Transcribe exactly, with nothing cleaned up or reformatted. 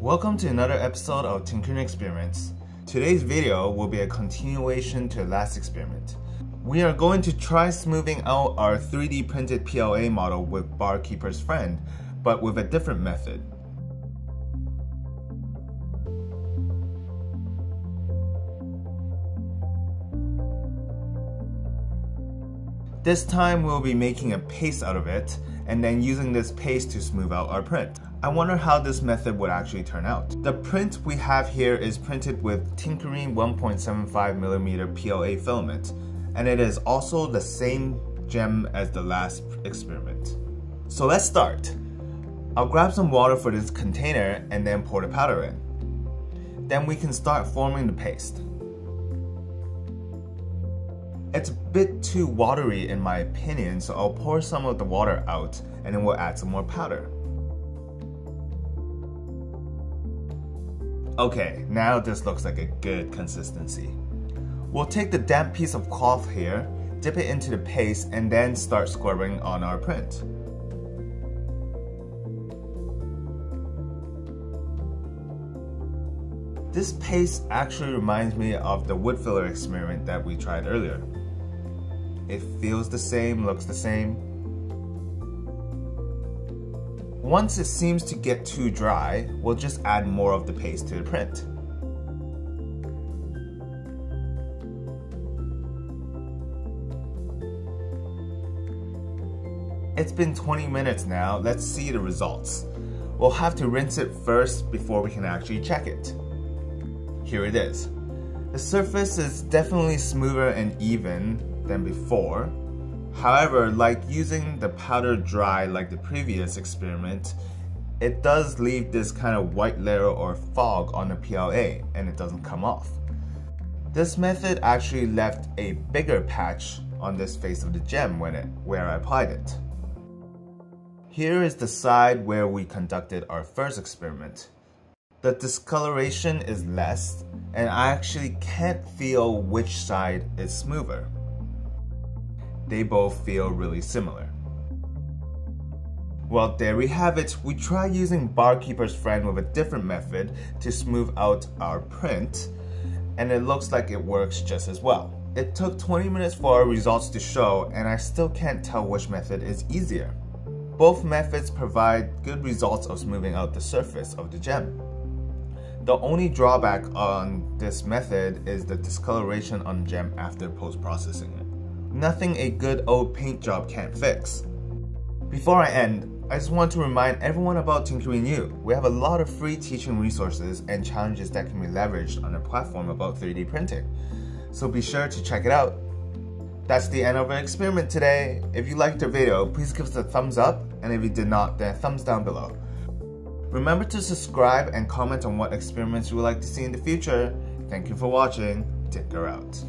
Welcome to another episode of Tinkerine Experiments. Today's video will be a continuation to last experiment. We are going to try smoothing out our three D printed P L A model with Bar Keepers Friend, but with a different method. This time we'll be making a paste out of it, and then using this paste to smooth out our print. I wonder how this method would actually turn out. The print we have here is printed with Tinkerine one point seven five millimeter P L A filament, and it is also the same gem as the last experiment. So let's start. I'll grab some water for this container and then pour the powder in. Then we can start forming the paste. It's a bit too watery in my opinion, so I'll pour some of the water out and then we'll add some more powder. Okay, now this looks like a good consistency. We'll take the damp piece of cloth here, dip it into the paste, and then start squaring on our print. This paste actually reminds me of the wood filler experiment that we tried earlier. It feels the same, looks the same. Once it seems to get too dry, we'll just add more of the paste to the print. It's been twenty minutes now, let's see the results. We'll have to rinse it first before we can actually check it. Here it is. The surface is definitely smoother and even than before. However, like using the powder dry like the previous experiment, it does leave this kind of white layer or fog on the P L A and it doesn't come off. This method actually left a bigger patch on this face of the gem when it, where I applied it. Here is the side where we conducted our first experiment. The discoloration is less, and I actually can't feel which side is smoother. They both feel really similar. Well, there we have it. We tried using Bar Keepers Friend with a different method to smooth out our print, and it looks like it works just as well. It took twenty minutes for our results to show, and I still can't tell which method is easier. Both methods provide good results of smoothing out the surface of the gem. The only drawback on this method is the discoloration on gem after post-processing it. Nothing a good old paint job can't fix. Before I end, I just want to remind everyone about Tinkerine U. We have a lot of free teaching resources and challenges that can be leveraged on a platform about three D printing. So be sure to check it out. That's the end of our experiment today. If you liked the video, please give us a thumbs up, and if you did not, then a thumbs down below. Remember to subscribe and comment on what experiments you would like to see in the future. Thank you for watching. Tinker out.